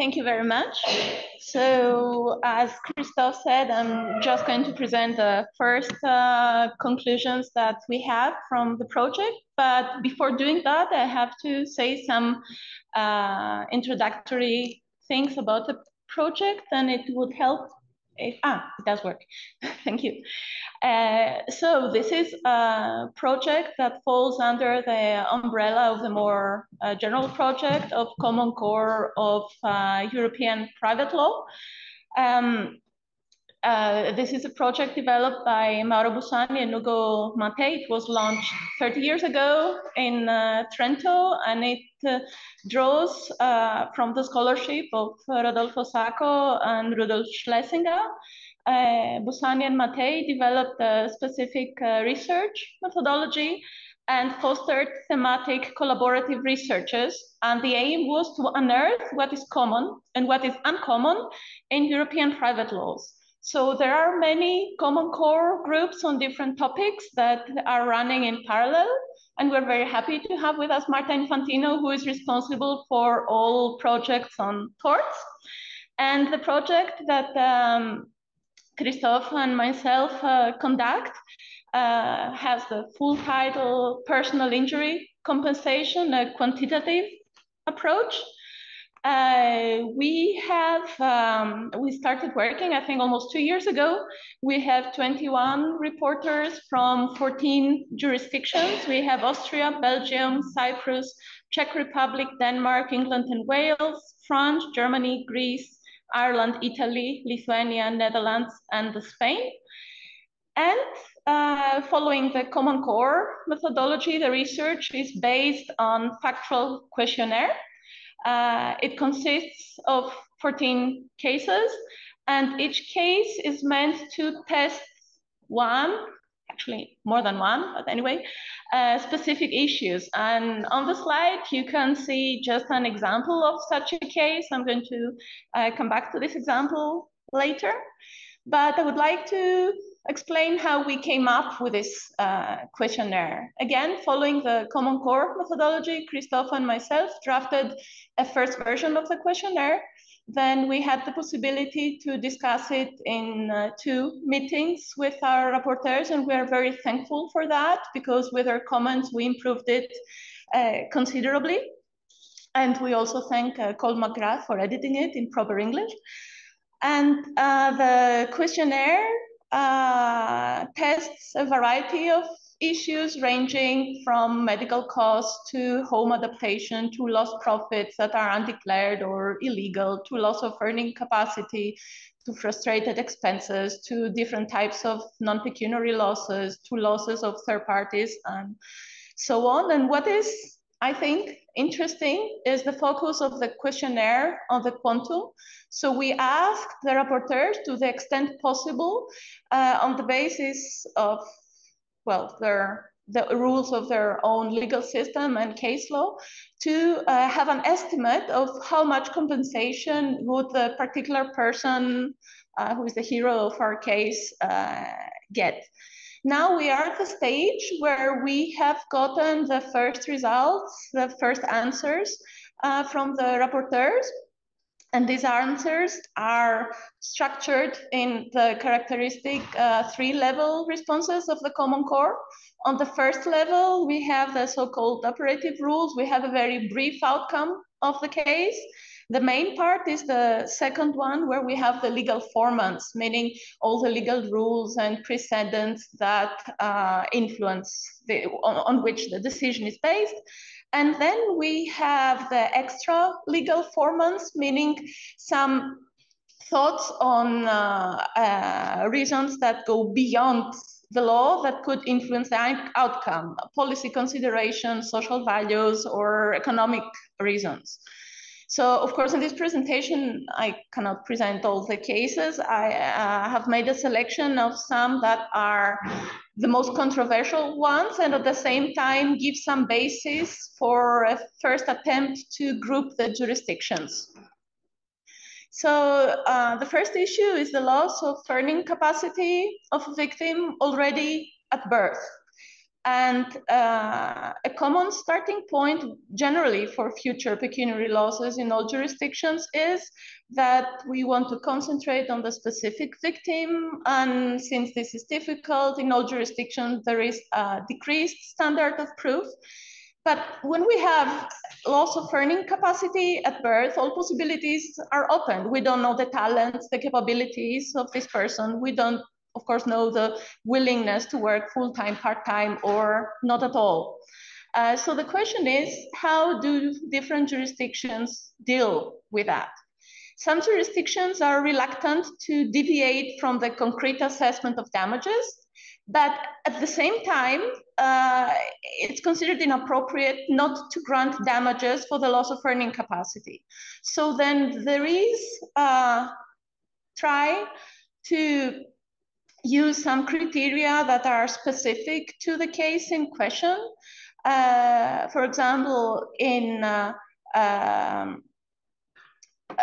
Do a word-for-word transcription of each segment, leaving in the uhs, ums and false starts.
Thank you very much. So as Christophe said, I'm just going to present the first uh, conclusions that we have from the project. But before doing that, I have to say some uh, introductory things about the project, and it would help if, ah, it does work. Thank you. Uh, so this is a project that falls under the umbrella of the more uh, general project of Common Core of uh, European private law. Um, uh, this is a project developed by Mauro Busani and Ugo Mattei. It was launched thirty years ago in uh, Trento, and it uh, draws uh, from the scholarship of Rodolfo Sacco and Rudolf Schlesinger. Uh, Busani and Mattei developed a specific uh, research methodology and fostered thematic collaborative researches. And the aim was to unearth what is common and what is uncommon in European private laws. So there are many Common Core groups on different topics that are running in parallel. And we're very happy to have with us Martin Fantino, who is responsible for all projects on torts. And the project that um, Christophe and myself uh, conduct uh, has the full title Personal Injury Compensation, a Quantitative Approach. Uh, we have, um, we started working, I think almost two years ago. We have twenty-one reporters from fourteen jurisdictions. We have Austria, Belgium, Cyprus, Czech Republic, Denmark, England and Wales, France, Germany, Greece, Ireland, Italy, Lithuania, Netherlands, and Spain. And uh, following the Common Core methodology, the research is based on factual questionnaire. Uh, it consists of fourteen cases, and each case is meant to test one, actually more than one, but anyway, uh, specific issues. And on the slide, you can see just an example of such a case. I'm going to uh, come back to this example later, but I would like to explain how we came up with this uh, questionnaire. Again, following the Common Core methodology, Christophe and myself drafted a first version of the questionnaire. Then we had the possibility to discuss it in uh, two meetings with our rapporteurs, and we are very thankful for that, because with our comments, we improved it uh, considerably. And we also thank uh, Colm McGrath for editing it in proper English. And uh, the questionnaire uh, tests a variety of issues ranging from medical costs to home adaptation, to lost profits that are undeclared or illegal, to loss of earning capacity, to frustrated expenses, to different types of non-pecuniary losses, to losses of third parties, and so on. And what is, I think, interesting is the focus of the questionnaire on the quantum. So we asked the rapporteurs, to the extent possible, uh, on the basis of well, their, the rules of their own legal system and case law, to uh, have an estimate of how much compensation would the particular person uh, who is the hero of our case uh, get. Now we are at the stage where we have gotten the first results, the first answers uh, from the rapporteurs. And these answers are structured in the characteristic uh, three-level responses of the Common Core. On the first level, we have the so-called operative rules. We have a very brief outcome of the case. The main part is the second one, where we have the legal formants, meaning all the legal rules and precedents that uh, influence the, on, on which the decision is based. And then we have the extra legal formants, meaning some thoughts on uh, uh, reasons that go beyond the law that could influence the outcome, policy considerations, social values, or economic reasons. So, of course, in this presentation, I cannot present all the cases. I uh, have made a selection of some that are the most controversial ones, and at the same time give some basis for a first attempt to group the jurisdictions. So uh, the first issue is the loss of earning capacity of a victim already at birth. and uh, a common starting point generally for future pecuniary losses in all jurisdictions is that we want to concentrate on the specific victim, and since this is difficult in all jurisdictions, there is a decreased standard of proof. But when we have loss of earning capacity at birth, all possibilities are open. We don't know the talents, the capabilities of this person. We don't, of course, know the willingness to work full-time, part-time, or not at all. Uh, so the question is, how do different jurisdictions deal with that? Some jurisdictions are reluctant to deviate from the concrete assessment of damages, but at the same time, uh, it's considered inappropriate not to grant damages for the loss of earning capacity. So then there is a try to use some criteria that are specific to the case in question. Uh, for example, in uh, um,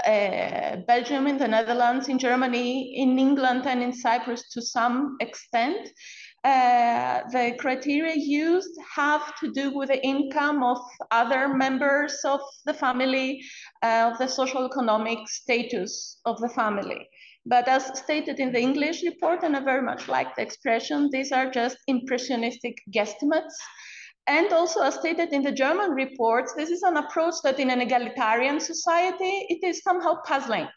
uh, Belgium, in the Netherlands, in Germany, in England, and in Cyprus to some extent, uh, the criteria used have to do with the income of other members of the family, uh, of the socioeconomic status of the family. But as stated in the English report, and I very much like the expression, these are just impressionistic guesstimates. And also as stated in the German reports, this is an approach that in an egalitarian society, it is somehow puzzling.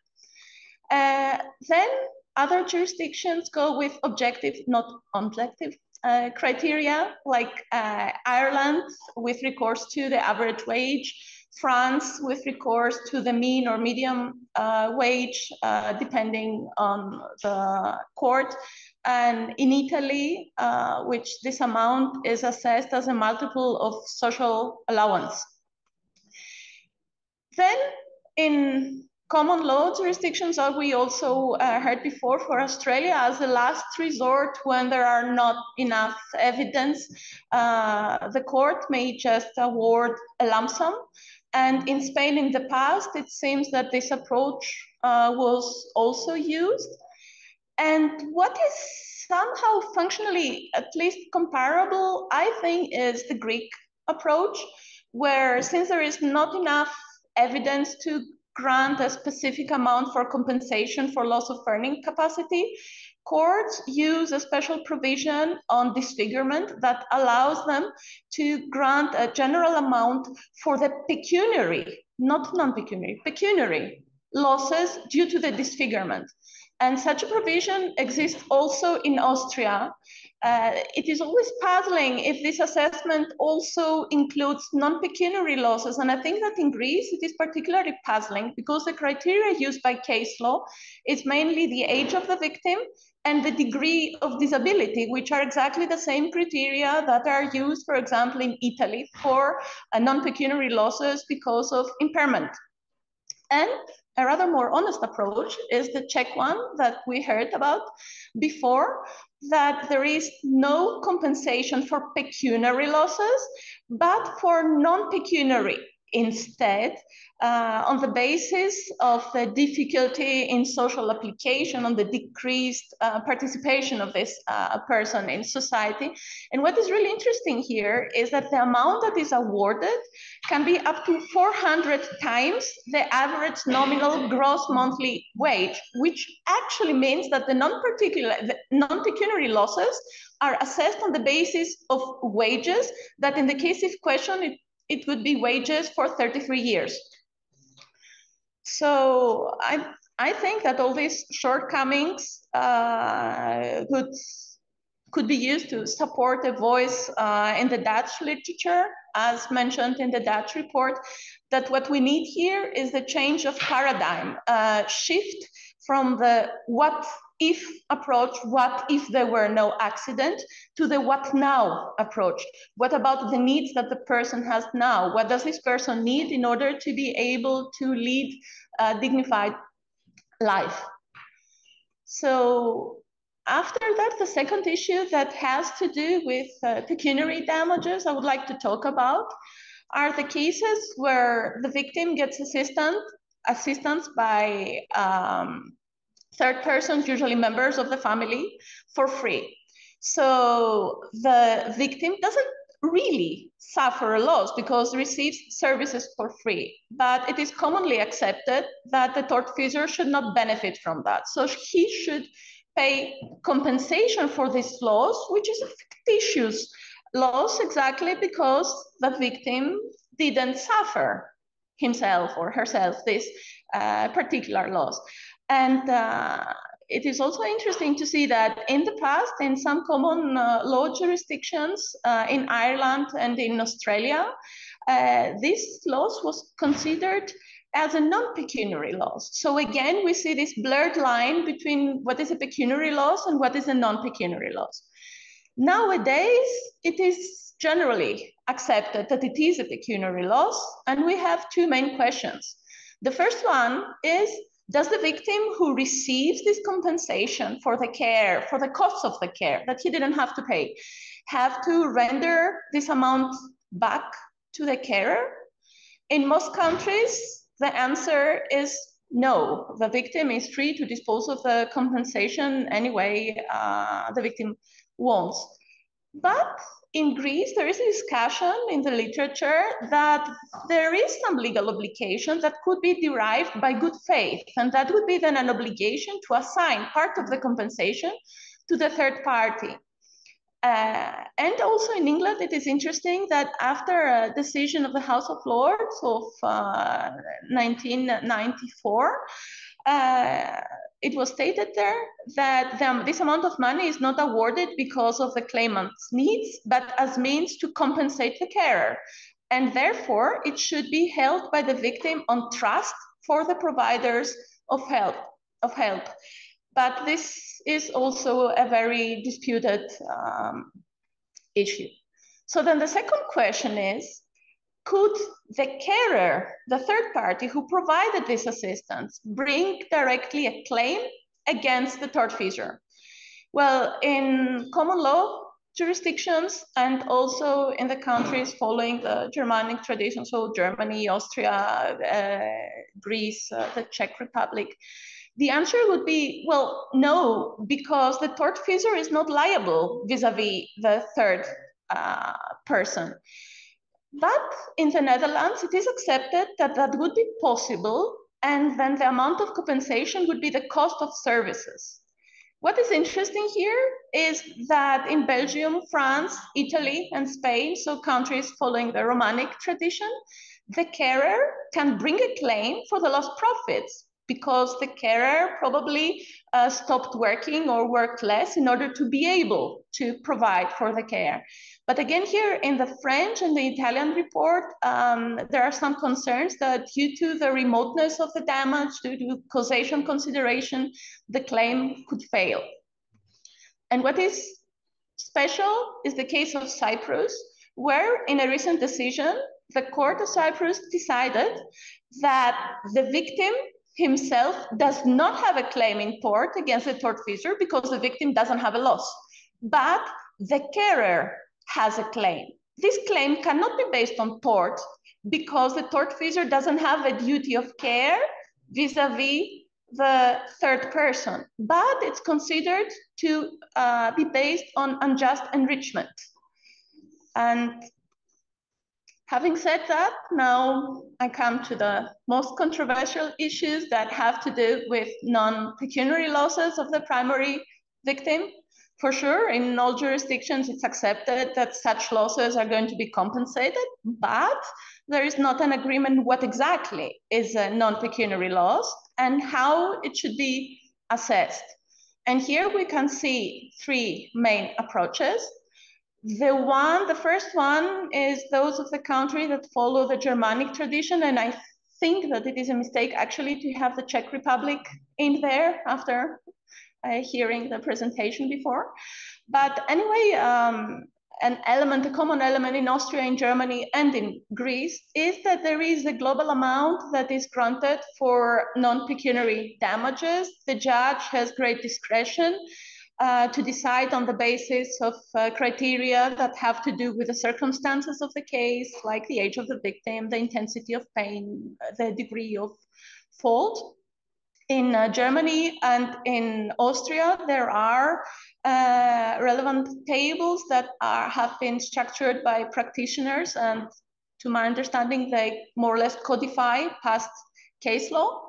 Uh, then other jurisdictions go with objective, not objective, uh, criteria, like uh, Ireland with recourse to the average wage, France with recourse to the mean or medium uh, wage, uh, depending on the court. And in Italy, uh, which this amount is assessed as a multiple of social allowance. Then in common law jurisdictions, as we also uh, heard before, for Australia as a last resort when there are not enough evidence, uh, the court may just award a lump sum. And in Spain in the past, it seems that this approach uh, was also used. And what is somehow functionally at least comparable, I think, is the Greek approach, where since there is not enough evidence to grant a specific amount for compensation for loss of earning capacity, courts use a special provision on disfigurement that allows them to grant a general amount for the pecuniary, not non-pecuniary, pecuniary losses due to the disfigurement. And such a provision exists also in Austria. Uh, it is always puzzling if this assessment also includes non-pecuniary losses. And I think that in Greece, it is particularly puzzling because the criteria used by case law is mainly the age of the victim and the degree of disability, which are exactly the same criteria that are used, for example, in Italy for uh, non-pecuniary losses because of impairment. And a rather more honest approach is the Czech one that we heard about before, that there is no compensation for pecuniary losses, but for non-pecuniary instead, uh, on the basis of the difficulty in social application, on the decreased uh, participation of this uh, person in society. And what is really interesting here is that the amount that is awarded can be up to four hundred times the average nominal gross monthly wage, which actually means that the non-particular, the non-pecuniary losses are assessed on the basis of wages that in the case of question, it It would be wages for thirty-three years. So I, I think that all these shortcomings uh, could, could be used to support a voice uh, in the Dutch literature, as mentioned in the Dutch report, that what we need here is the change of paradigm, uh, shift from the what if approach, what if there were no accident, to the what now approach. What about the needs that the person has now? What does this person need in order to be able to lead a dignified life? So after that, the second issue that has to do with uh, pecuniary damages I would like to talk about are the cases where the victim gets assistance, assistance by um, third persons, usually members of the family, for free. So the victim doesn't really suffer a loss because receives services for free, but it is commonly accepted that the tortfeasor should not benefit from that. So he should pay compensation for this loss, which is a fictitious loss exactly because the victim didn't suffer himself or herself this uh, particular loss. And uh, it is also interesting to see that in the past, in some common uh, law jurisdictions uh, in Ireland and in Australia, uh, this loss was considered as a non-pecuniary loss. So again, we see this blurred line between what is a pecuniary loss and what is a non-pecuniary loss. Nowadays, it is generally accepted that it is a pecuniary loss, and we have two main questions. The first one is, does the victim who receives this compensation for the care, for the cost of the care that he didn't have to pay, have to render this amount back to the carer? In most countries, the answer is no. The victim is free to dispose of the compensation any way uh, the victim wants. But in Greece, there is a discussion in the literature that there is some legal obligation that could be derived by good faith, and that would be then an obligation to assign part of the compensation to the third party. Uh, and also in England, it is interesting that after a decision of the House of Lords of uh, nineteen ninety-four, uh, it was stated there that the, this amount of money is not awarded because of the claimant's needs, but as means to compensate the carer. And therefore, it should be held by the victim on trust for the providers of help. Of help. But this is also a very disputed um, issue. So then the second question is, could the carer, the third party who provided this assistance, bring directly a claim against the tortfeasor? Well, in common law jurisdictions and also in the countries following the Germanic tradition, so Germany, Austria, uh, Greece, uh, the Czech Republic, the answer would be, well, no, because the tortfeasor is not liable vis-a-vis the third uh, person. But in the Netherlands, it is accepted that that would be possible, and then the amount of compensation would be the cost of services. What is interesting here is that in Belgium, France, Italy, and Spain, so countries following the Romanic tradition, the carer can bring a claim for the lost profits because the carer probably uh, stopped working or worked less in order to be able to provide for the care. But again, here in the French and the Italian report, um, there are some concerns that due to the remoteness of the damage, due to causation consideration, the claim could fail. And what is special is the case of Cyprus, where in a recent decision, the Court of Cyprus decided that the victim himself does not have a claim in tort against the tortfeasor because the victim doesn't have a loss, but the carer has a claim. This claim cannot be based on tort because the tortfeasor doesn't have a duty of care vis-a-vis the third person, but it's considered to uh, be based on unjust enrichment. And having said that, now I come to the most controversial issues that have to do with non-pecuniary losses of the primary victim. For sure, in all jurisdictions, it's accepted that such losses are going to be compensated, but there is not an agreement what exactly is a non-pecuniary loss and how it should be assessed. And here we can see three main approaches. The one, the first one is those of the country that follow the Germanic tradition, and I think that it is a mistake actually to have the Czech Republic in there after uh, hearing the presentation before. But anyway, um, an element, a common element in Austria, in Germany, and in Greece is that there is a global amount that is granted for non-pecuniary damages. The judge has great discretion Uh, to decide on the basis of uh, criteria that have to do with the circumstances of the case, like the age of the victim, the intensity of pain, the degree of fault. In uh, Germany and in Austria, there are uh, relevant tables that are, have been structured by practitioners, and to my understanding, they more or less codify past case law.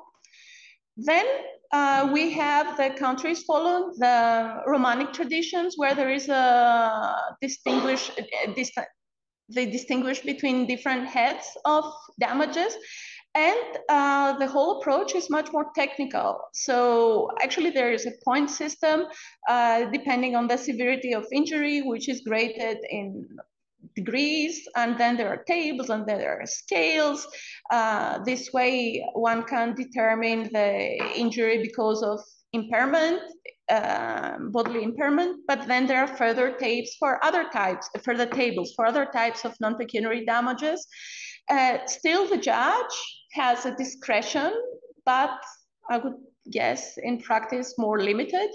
Then uh, we have the countries following the Romanic traditions, where there is a distinguish, a dist they distinguish between different heads of damages. And uh, the whole approach is much more technical. So actually there is a point system uh, depending on the severity of injury, which is graded in degrees, and then there are tables and then there are scales. Uh, this way one can determine the injury because of impairment, uh, bodily impairment, but then there are further tapes for other types, further tables for other types of non-pecuniary damages. Uh, still the judge has a discretion, but I would guess in practice more limited.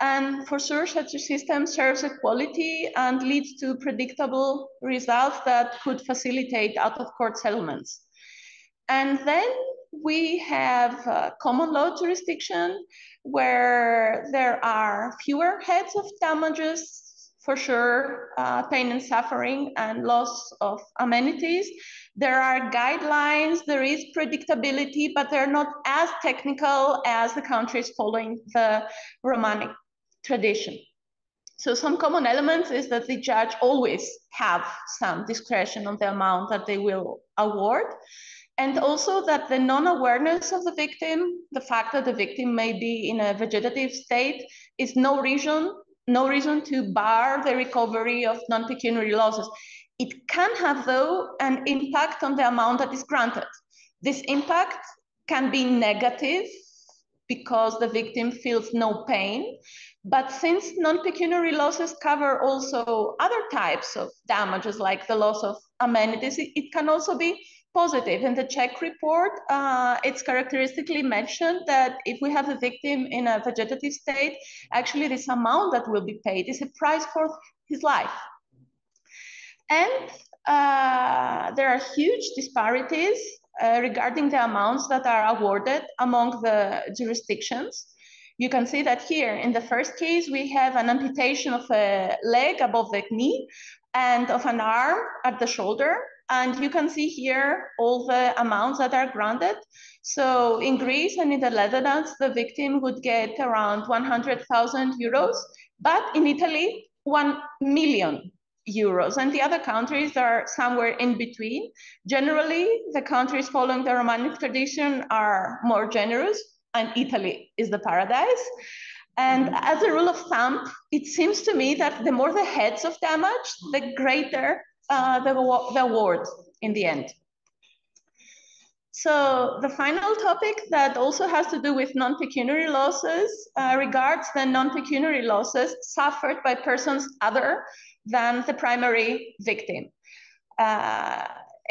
And for sure, such a system serves equality and leads to predictable results that could facilitate out-of-court settlements. And then we have uh, common law jurisdiction, where there are fewer heads of damages, for sure, uh, pain and suffering and loss of amenities. There are guidelines, there is predictability, but they're not as technical as the countries following the Romanic tradition. So some common elements is that the judge always have some discretion on the amount that they will award. And also that the non-awareness of the victim, the fact that the victim may be in a vegetative state, is no reason No reason to bar the recovery of non-pecuniary losses. It can have, though, an impact on the amount that is granted. This impact can be negative because the victim feels no pain, but since non-pecuniary losses cover also other types of damages, like the loss of amenities, it can also be positive. In the Czech report, uh, it's characteristically mentioned that if we have a victim in a vegetative state, actually this amount that will be paid is a price for his life. And uh, there are huge disparities uh, regarding the amounts that are awarded among the jurisdictions. You can see that here in the first case, we have an amputation of a leg above the knee and of an arm at the shoulder. And you can see here all the amounts that are granted. So in Greece and in the Netherlands, the victim would get around one hundred thousand euros, but in Italy, one million euros. And the other countries are somewhere in between. Generally, the countries following the Romanic tradition are more generous, and Italy is the paradise. And as a rule of thumb, it seems to me that the more the heads of damage, the greater Uh, the, the award in the end. So the final topic that also has to do with non-pecuniary losses uh, regards the non-pecuniary losses suffered by persons other than the primary victim. Uh,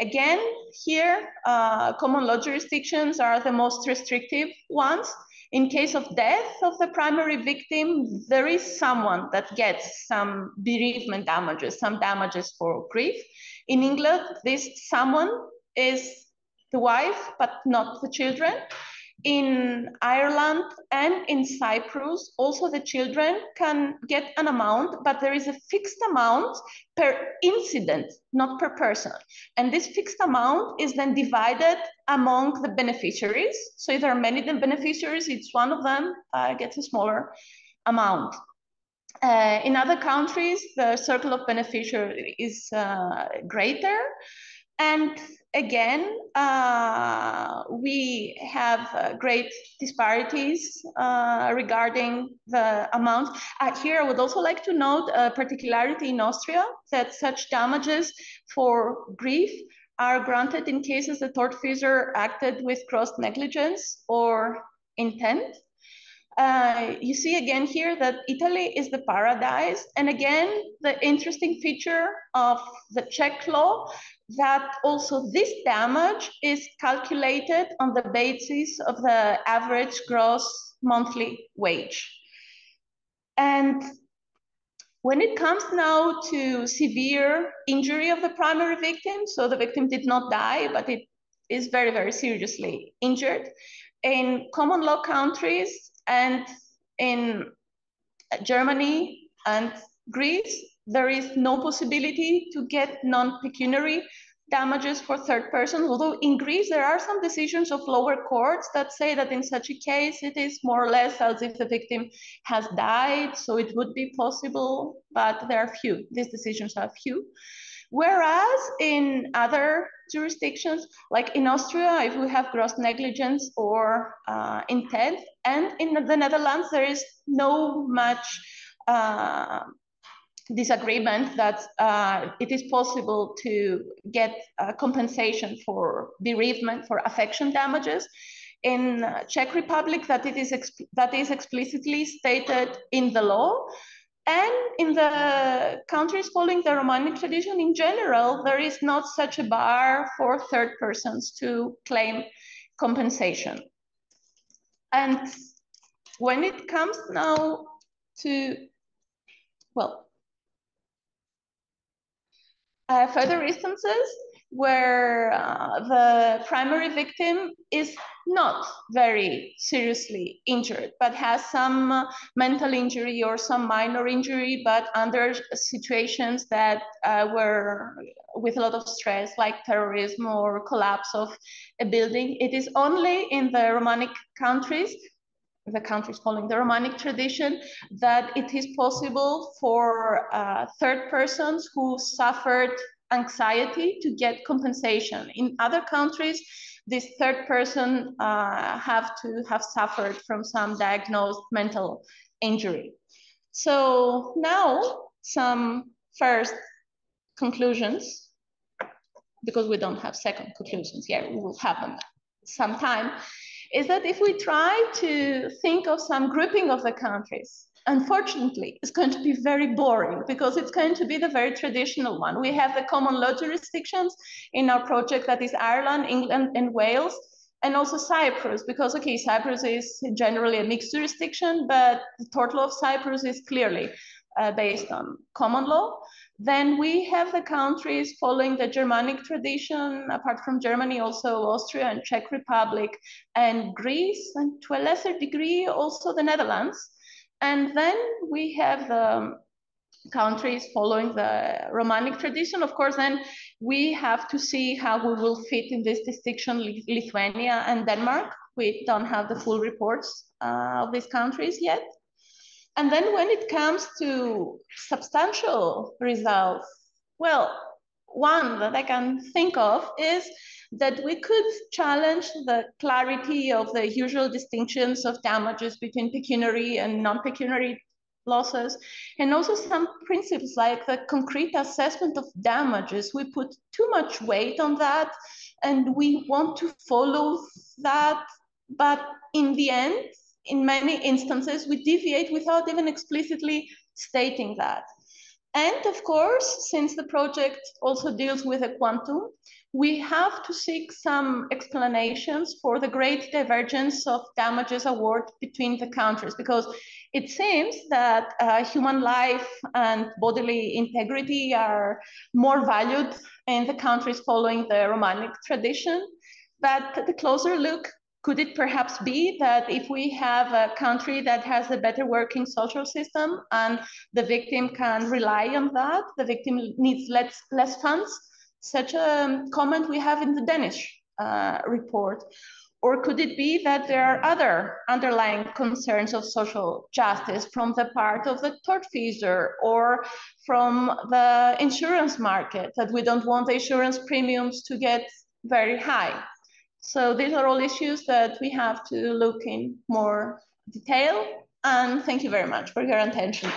again, here, uh, common law jurisdictions are the most restrictive ones. In case of death of the primary victim, there is someone that gets some bereavement damages, some damages for grief. In England, this someone is the wife, but not the children. In Ireland and in Cyprus, also the children can get an amount, but there is a fixed amount per incident, not per person. And this fixed amount is then divided among the beneficiaries. So if there are many beneficiaries, each one of them uh, gets a smaller amount. Uh, in other countries, the circle of beneficiaries is uh, greater. And again, uh, we have uh, great disparities uh, regarding the amount. Uh, here, I would also like to note a particularity in Austria, that such damages for grief are granted in cases the tortfeasor acted with gross negligence or intent. Uh, you see again here that Italy is the paradise. And again, the interesting feature of the Czech law that also this damage is calculated on the basis of the average gross monthly wage. And when it comes now to severe injury of the primary victim, so the victim did not die, but it is very, very seriously injured, in common law countries and in Germany and Greece, there is no possibility to get non-pecuniary damages for third persons, although in Greece there are some decisions of lower courts that say that in such a case it is more or less as if the victim has died, so it would be possible, but there are few. These decisions are few. Whereas in other jurisdictions, like in Austria, if we have gross negligence or uh, intent, and in the Netherlands, there is no much uh, disagreement that uh, it is possible to get uh, compensation for bereavement, for affection damages. In uh, Czech Republic, that it is exp that is explicitly stated in the law. And in the countries following the Romanic tradition in general, there is not such a bar for third persons to claim compensation. And when it comes now to, well, uh, further instances where uh, the primary victim is not very seriously injured, but has some uh, mental injury or some minor injury, but under situations that uh, were with a lot of stress, like terrorism or collapse of a building. It is only in the Romanic countries, the countries following the Romanic tradition, that it is possible for uh, third persons who suffered anxiety to get compensation. In other countries, this third person uh, have to have suffered from some diagnosed mental injury. So now some first conclusions, because we don't have second conclusions yet, we will have them sometime, is that if we try to think of some grouping of the countries, unfortunately, it's going to be very boring because it's going to be the very traditional one. We have the common law jurisdictions in our project, that is Ireland, England, and Wales, and also Cyprus, because, okay, Cyprus is generally a mixed jurisdiction, but the tort law of Cyprus is clearly uh, based on common law. Then we have the countries following the Germanic tradition, apart from Germany, also Austria and Czech Republic and Greece, and to a lesser degree, also the Netherlands. And then we have the countries following the Romanic tradition. Of course, then we have to see how we will fit in this distinction, Lithuania and Denmark. We don't have the full reports uh, of these countries yet. And then when it comes to substantial results, well, one that I can think of is that we could challenge the clarity of the usual distinctions of damages between pecuniary and non-pecuniary losses, and also some principles like the concrete assessment of damages. We put too much weight on that, and we want to follow that, but in the end, in many instances, we deviate without even explicitly stating that. And of course, since the project also deals with a quantum, we have to seek some explanations for the great divergence of damages award between the countries, because it seems that uh, human life and bodily integrity are more valued in the countries following the Romanic tradition. But the closer look, could it perhaps be that if we have a country that has a better working social system and the victim can rely on that, the victim needs less, less funds? Such a comment we have in the Danish uh, report. Or could it be that there are other underlying concerns of social justice from the part of the tortfeasor or from the insurance market, that we don't want the insurance premiums to get very high? So these are all issues that we have to look in more detail. And thank you very much for your attention.